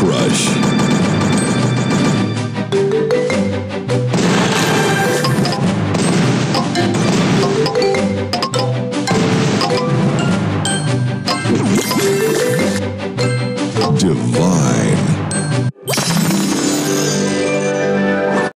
Crush.